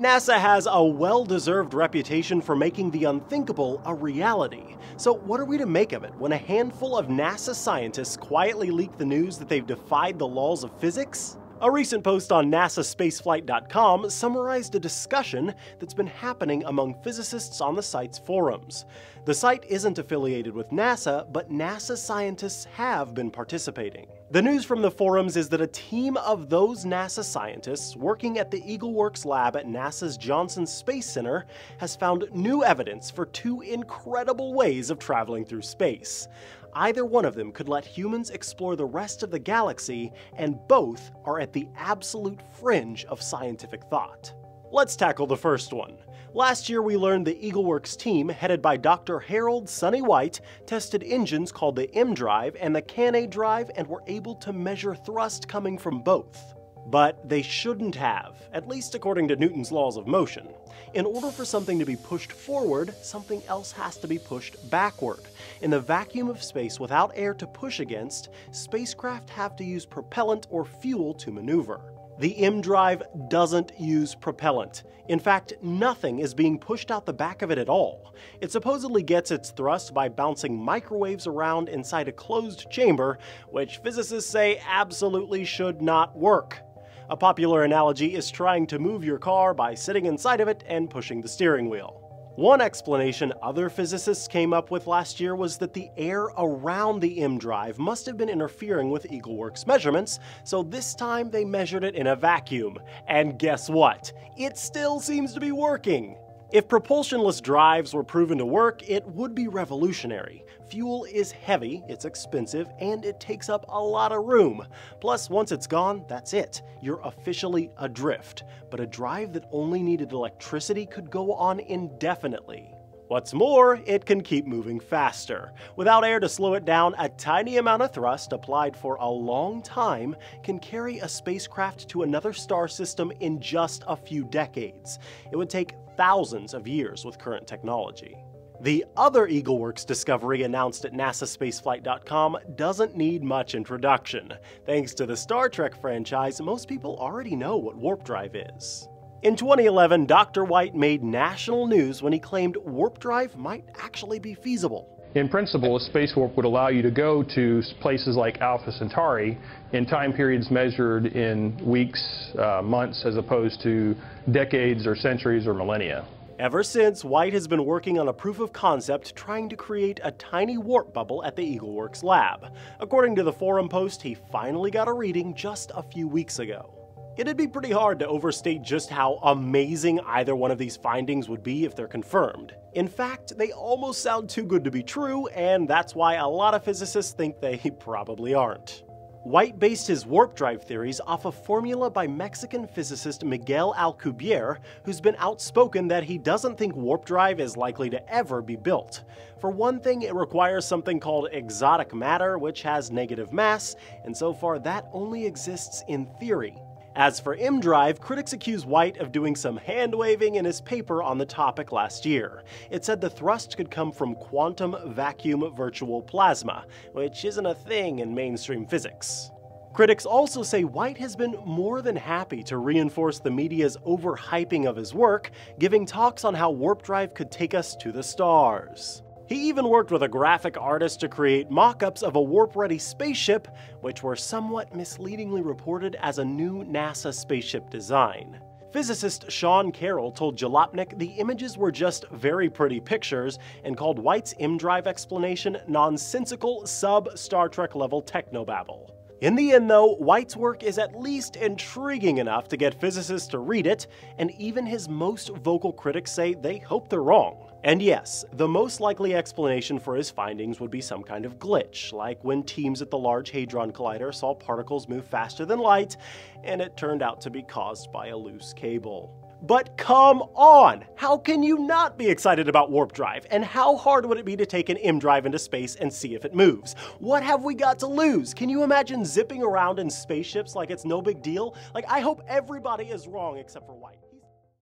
NASA has a well-deserved reputation for making the unthinkable a reality. So what are we to make of it when a handful of NASA scientists quietly leak the news that they've defied the laws of physics? A recent post on NASASpaceFlight.com summarized a discussion that's been happening among physicists on the site's forums. The site isn't affiliated with NASA, but NASA scientists have been participating. The news from the forums is that a team of those NASA scientists working at the Eagleworks lab at NASA's Johnson Space Center has found new evidence for two incredible ways of traveling through space. Either one of them could let humans explore the rest of the galaxy, and both are at the absolute fringe of scientific thought. Let's tackle the first one. Last year we learned the Eagleworks team, headed by Dr. Harold Sonny White, tested engines called the EmDrive and the Cannae Drive and were able to measure thrust coming from both. But they shouldn't have, at least according to Newton's laws of motion. In order for something to be pushed forward, something else has to be pushed backward. In the vacuum of space without air to push against, spacecraft have to use propellant or fuel to maneuver. The EmDrive doesn't use propellant. In fact, nothing is being pushed out the back of it at all. It supposedly gets its thrust by bouncing microwaves around inside a closed chamber, which physicists say absolutely should not work. A popular analogy is trying to move your car by sitting inside of it and pushing the steering wheel. One explanation other physicists came up with last year was that the air around the EmDrive must have been interfering with Eagleworks measurements, so this time they measured it in a vacuum. And guess what? It still seems to be working! If propulsionless drives were proven to work, it would be revolutionary. Fuel is heavy, it's expensive, and it takes up a lot of room. Plus, once it's gone, that's it. You're officially adrift. But a drive that only needed electricity could go on indefinitely. What's more, it can keep moving faster. Without air to slow it down, a tiny amount of thrust applied for a long time can carry a spacecraft to another star system in just a few decades. It would take thousands of years with current technology. The other Eagleworks discovery announced at NASASpaceFlight.com doesn't need much introduction. Thanks to the Star Trek franchise, most people already know what warp drive is. In 2011, Dr. White made national news when he claimed warp drive might actually be feasible. In principle, a space warp would allow you to go to places like Alpha Centauri in time periods measured in weeks, months, as opposed to decades or centuries or millennia. Ever since, White has been working on a proof of concept trying to create a tiny warp bubble at the Eagleworks lab. According to the forum post, he finally got a reading just a few weeks ago. It'd be pretty hard to overstate just how amazing either one of these findings would be if they're confirmed. In fact, they almost sound too good to be true, and that's why a lot of physicists think they probably aren't. White based his warp drive theories off a formula by Mexican physicist Miguel Alcubierre, who's been outspoken that he doesn't think warp drive is likely to ever be built. For one thing, it requires something called exotic matter, which has negative mass, and so far that only exists in theory. As for EmDrive, critics accuse White of doing some hand-waving in his paper on the topic last year. It said the thrust could come from quantum vacuum virtual plasma, which isn't a thing in mainstream physics. Critics also say White has been more than happy to reinforce the media's overhyping of his work, giving talks on how warp drive could take us to the stars. He even worked with a graphic artist to create mock-ups of a warp-ready spaceship, which were somewhat misleadingly reported as a new NASA spaceship design. Physicist Sean Carroll told Jalopnik the images were just very pretty pictures and called White's EmDrive explanation nonsensical sub-Star Trek-level technobabble. In the end, though, White's work is at least intriguing enough to get physicists to read it, and even his most vocal critics say they hope they're wrong. And yes, the most likely explanation for his findings would be some kind of glitch, like when teams at the Large Hadron Collider saw particles move faster than light, and it turned out to be caused by a loose cable. But come on! How can you not be excited about warp drive? And how hard would it be to take an EmDrive into space and see if it moves? What have we got to lose? Can you imagine zipping around in spaceships like it's no big deal? I hope everybody is wrong except for White.